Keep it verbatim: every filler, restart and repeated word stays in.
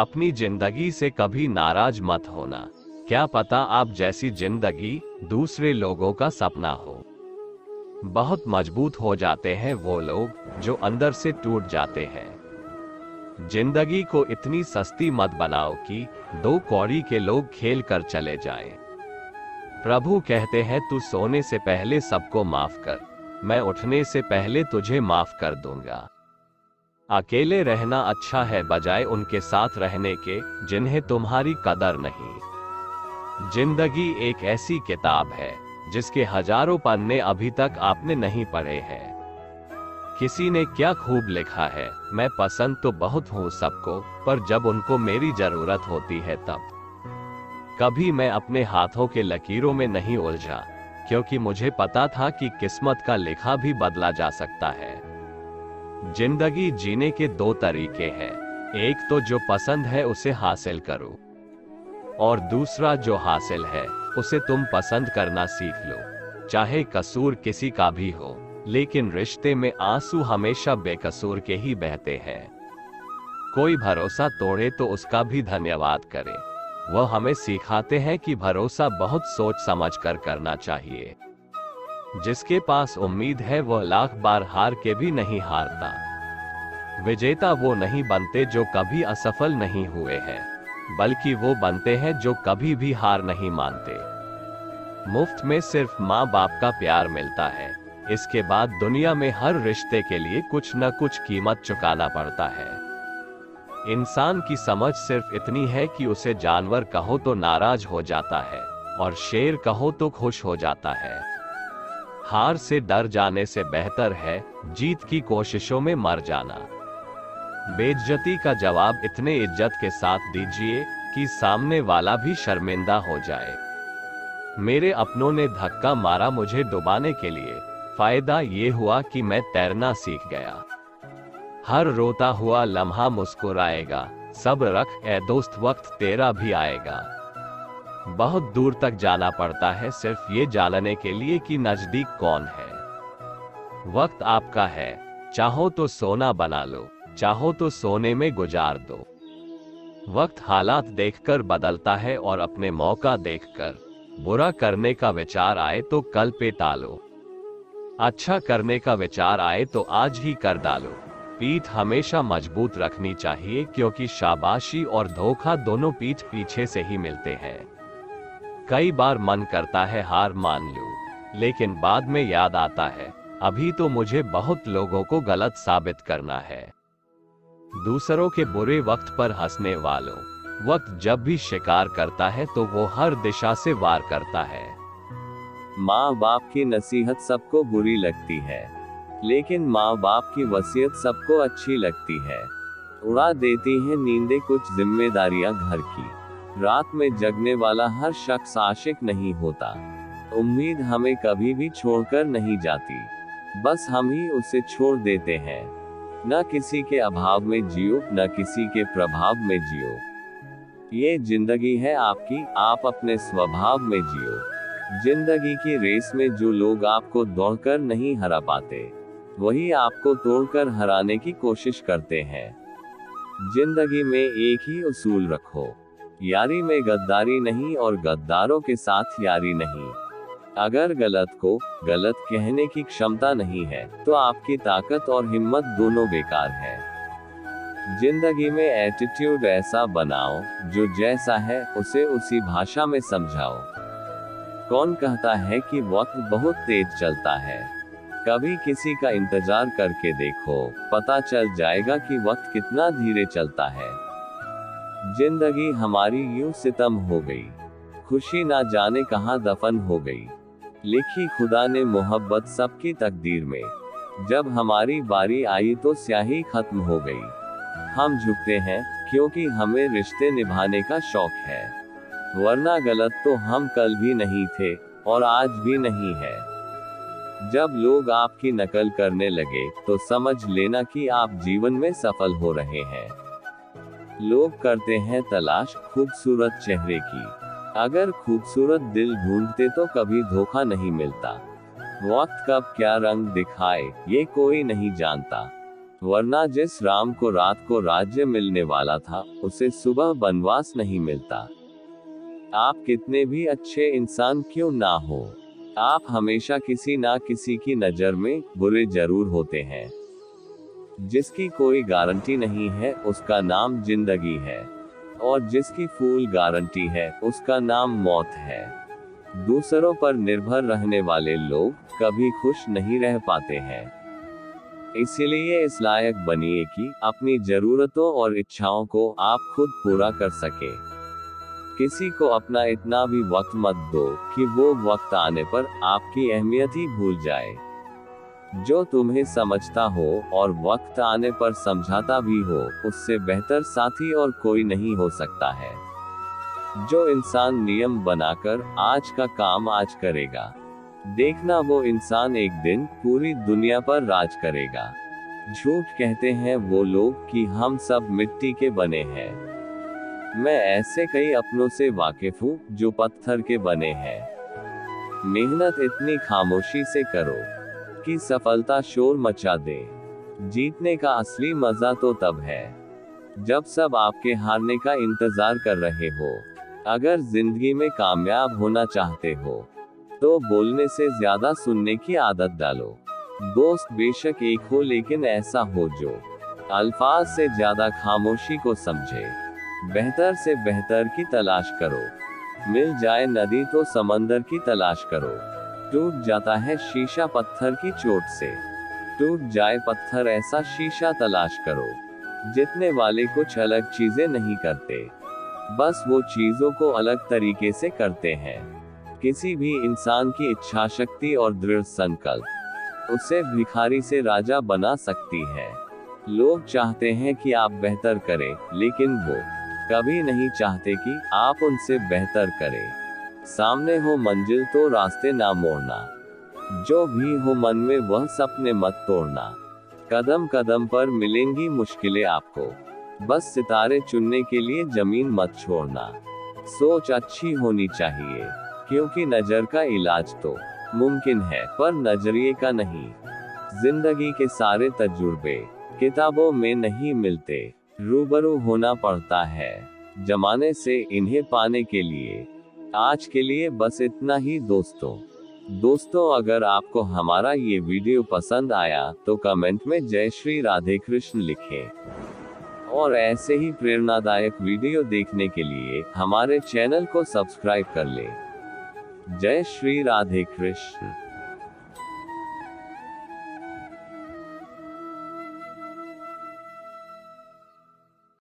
अपनी जिंदगी से कभी नाराज मत होना। क्या पता आप जैसी जिंदगी दूसरे लोगों का सपना हो। बहुत मजबूत हो जाते हैं वो लोग जो अंदर से टूट जाते हैं। जिंदगी को इतनी सस्ती मत बनाओ कि दो कौड़ी के लोग खेल कर चले जाएं। प्रभु कहते हैं तू सोने से पहले सबको माफ कर, मैं उठने से पहले तुझे माफ कर दूंगा। अकेले रहना अच्छा है बजाय उनके साथ रहने के जिन्हें तुम्हारी कदर नहीं। जिंदगी एक ऐसी किताब है जिसके हजारों पन्ने अभी तक आपने नहीं पढ़े हैं। किसी ने क्या खूब लिखा है, मैं पसंद तो बहुत हूं सबको, पर जब उनको मेरी जरूरत होती है तब। कभी मैं अपने हाथों के लकीरों में नहीं उलझा, क्योंकि मुझे पता था कि किस्मत का लिखा भी बदला जा सकता है। जिंदगी जीने के दो तरीके हैं, एक तो जो पसंद है उसे हासिल करो और दूसरा जो हासिल है उसे तुम पसंद करना सीख लो। चाहे कसूर किसी का भी हो, लेकिन रिश्ते में आंसू हमेशा बेकसूर के ही बहते हैं। कोई भरोसा तोड़े तो उसका भी धन्यवाद करें। वह हमें सिखाते हैं कि भरोसा बहुत सोच समझ कर करना चाहिए। जिसके पास उम्मीद है वह लाख बार हार के भी नहीं हारता। विजेता वो नहीं बनते जो कभी असफल नहीं हुए हैं, बल्कि वो बनते हैं जो कभी भी हार नहीं मानते। मुफ्त में सिर्फ माँ बाप का प्यार मिलता है, इसके बाद दुनिया में हर रिश्ते के लिए कुछ न कुछ कीमत चुकाना पड़ता है। इंसान की समझ सिर्फ इतनी है कि उसे जानवर कहो तो नाराज हो जाता है और शेर कहो तो खुश हो जाता है। हार से डर जाने से बेहतर है जीत की कोशिशों में मर जाना। बेइज्जती का जवाब इतने इज्जत के साथ दीजिए कि सामने वाला भी शर्मिंदा हो जाए। मेरे अपनों ने धक्का मारा मुझे डुबाने के लिए, फायदा ये हुआ कि मैं तैरना सीख गया। हर रोता हुआ लम्हा मुस्कुराएगा, सब रख ए दोस्त वक्त तेरा भी आएगा। बहुत दूर तक जाना पड़ता है सिर्फ ये जानने के लिए कि नजदीक कौन है। वक्त आपका है, चाहो तो सोना बना लो, चाहो तो सोने में गुजार दो। वक्त हालात देखकर बदलता है और अपने मौका देखकर। बुरा करने का विचार आए तो कल पे टालो, अच्छा करने का विचार आए तो आज ही कर डालो। पीठ हमेशा मजबूत रखनी चाहिए, क्योंकि शाबाशी और धोखा दोनों पीठ पीछे से ही मिलते हैं। कई बार मन करता है हार मान लूं, लेकिन बाद में याद आता है अभी तो मुझे बहुत लोगों को गलत साबित करना है। दूसरों के बुरे वक्त पर हंसने वालों, वक्त जब भी शिकार करता है तो वो हर दिशा से वार करता है। माँ बाप की नसीहत सबको बुरी लगती है, लेकिन माँ बाप की वसीयत सबको अच्छी लगती है। उड़ा देती है नींदे कुछ जिम्मेदारियां घर की। रात में जगने वाला हर शख्स आशिक नहीं होता। उम्मीद हमें कभी भी छोड़कर नहीं जाती, बस हम ही उसे छोड़ देते हैं। न किसी के अभाव में जियो, न किसी के प्रभाव में जियो। ये जिंदगी है आपकी, आप अपने स्वभाव में जियो। जिंदगी की रेस में जो लोग आपको दौड़कर नहीं हरा पाते, वही आपको तोड़कर हराने की कोशिश करते हैं। जिंदगी में एक ही उसूल रखो, यारी में गद्दारी नहीं और गद्दारों के साथ यारी नहीं। अगर गलत को गलत कहने की क्षमता नहीं है तो आपकी ताकत और हिम्मत दोनों बेकार है। जिंदगी में एटीट्यूड ऐसा बनाओ जो जैसा है उसे उसी भाषा में समझाओ। कौन कहता है कि वक्त बहुत तेज चलता है? कभी किसी का इंतजार करके देखो, पता चल जाएगा कि वक्त कितना धीरे चलता है। जिंदगी हमारी यूं सितम हो गई, खुशी ना जाने कहां दफन हो गई। लिखी खुदा ने मोहब्बत सबकी तकदीर में, जब हमारी बारी आई तो स्याही खत्म हो गई। हम झुकते हैं क्योंकि हमें रिश्ते निभाने का शौक है, वरना गलत तो हम कल भी नहीं थे और आज भी नहीं है। जब लोग आपकी नकल करने लगे तो समझ लेना कि आप जीवन में सफल हो रहे हैं। लोग करते हैं तलाश खूबसूरत चेहरे की, अगर खूबसूरत दिल ढूंढते तो कभी धोखा नहीं मिलता। वक्त कब क्या रंग दिखाए ये कोई नहीं जानता। वरना जिस राम को रात को राज्य मिलने वाला था उसे सुबह वनवास नहीं मिलता। आप कितने भी अच्छे इंसान क्यों ना हो, आप हमेशा किसी ना किसी की नजर में बुरे जरूर होते हैं। जिसकी कोई गारंटी नहीं है उसका नाम जिंदगी है, और जिसकी फुल गारंटी है उसका नाम मौत है। दूसरों पर निर्भर रहने वाले लोग कभी खुश नहीं रह पाते हैं। इसलिए इस लायक बनिए कि अपनी जरूरतों और इच्छाओं को आप खुद पूरा कर सके। किसी को अपना इतना भी वक्त मत दो कि वो वक्त आने पर आपकी अहमियत ही भूल जाए। जो तुम्हें समझता हो और वक्त आने पर समझाता भी हो, उससे बेहतर साथी और कोई नहीं हो सकता है। जो इंसान नियम बनाकर आज का काम आज करेगा, देखना वो इंसान एक दिन पूरी दुनिया पर राज करेगा। झूठ कहते हैं वो लोग कि हम सब मिट्टी के बने हैं। मैं ऐसे कई अपनों से वाकिफ हूँ जो पत्थर के बने हैं। मेहनत इतनी खामोशी से करो की सफलता शोर मचा दे। जीतने का असली मजा तो तब है जब सब आपके हारने का इंतजार कर रहे हो। अगर जिंदगी में कामयाब होना चाहते हो तो बोलने से ज्यादा सुनने की आदत डालो। दोस्त बेशक एक हो, लेकिन ऐसा हो जो अल्फाज से ज्यादा खामोशी को समझे। बेहतर से बेहतर की तलाश करो। मिल जाए नदी तो समंदर की तलाश करो। टूट जाता है शीशा पत्थर की चोट से, टूट जाए पत्थर ऐसा शीशा तलाश करो। जीतने वाले कुछ अलग चीजें नहीं करते, बस वो चीजों को अलग तरीके से करते हैं। किसी भी इंसान की इच्छा शक्ति और दृढ़ संकल्प उसे भिखारी से राजा बना सकती है। लोग चाहते हैं कि आप बेहतर करें, लेकिन वो कभी नहीं चाहते कि आप उनसे बेहतर करें। सामने हो मंजिल तो रास्ते ना मोड़ना, जो भी हो मन में वह सपने मत तोड़ना। कदम कदम पर मिलेंगी मुश्किलें आपको, बस सितारे चुनने के लिए जमीन मत छोड़ना। सोच अच्छी होनी चाहिए, क्योंकि नजर का इलाज तो मुमकिन है पर नजरिए का नहीं। जिंदगी के सारे तजुर्बे किताबों में नहीं मिलते, रूबरू होना पड़ता है जमाने से इन्हें पाने के लिए। आज के लिए बस इतना ही दोस्तों। दोस्तों अगर आपको हमारा ये वीडियो पसंद आया तो कमेंट में जय श्री राधे कृष्ण लिखें, और ऐसे ही प्रेरणादायक वीडियो देखने के लिए हमारे चैनल को सब्सक्राइब कर लें। जय श्री राधे कृष्ण।